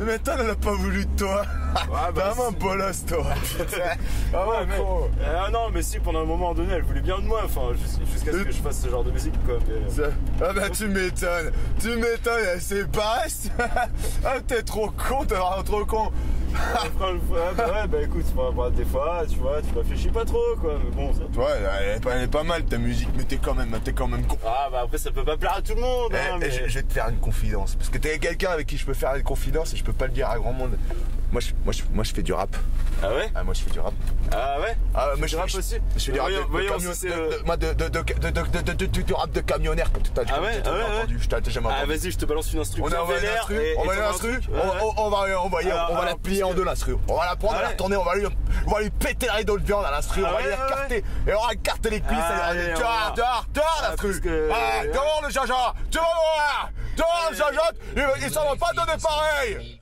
Mais toi, elle a pas voulu de toi. Ah, bah, t'es vraiment un bolos, toi. Ah ouais, mais... Ah non, mais si, pendant un moment donné, elle voulait bien de moi, enfin, jusqu'à ce que je fasse ce genre de musique, quoi. Mais... Ah bah, tu m'étonnes. Tu m'étonnes, elle s'est basse. Ah, t'es trop con, t'es vraiment trop con. Bah écoute, des fois, tu vois, tu réfléchis pas trop, quoi, mais bon, ça... Tu vois, elle est pas mal, ta musique, mais t'es quand même con. Ah bah après, ça peut pas plaire à tout le monde, hein, mais... Je vais te faire une confidence, parce que t'es quelqu'un avec qui je peux faire une confidence et je peux pas le dire à grand monde. Moi je fais du rap. Ah ouais? Ah, moi je fais du rap. Ah ouais? Ah, moi je fais du rap aussi. Je fais du rap de camionnaire, comme tu t'as entendu. Je t'ai jamais entendu. Ah vas-y, je te balance une instru. On va envoyer l'instru. On va la plier en deux, l'instru. On va la prendre, on va la retourner, on va lui péter la rideau de viande à l'instru. On va lui écarter. Et on va écarter les cuisses. Dehors l'instru. Dehors le jaja. Dehors le jaja. Ils s'en vont pas donner pareil.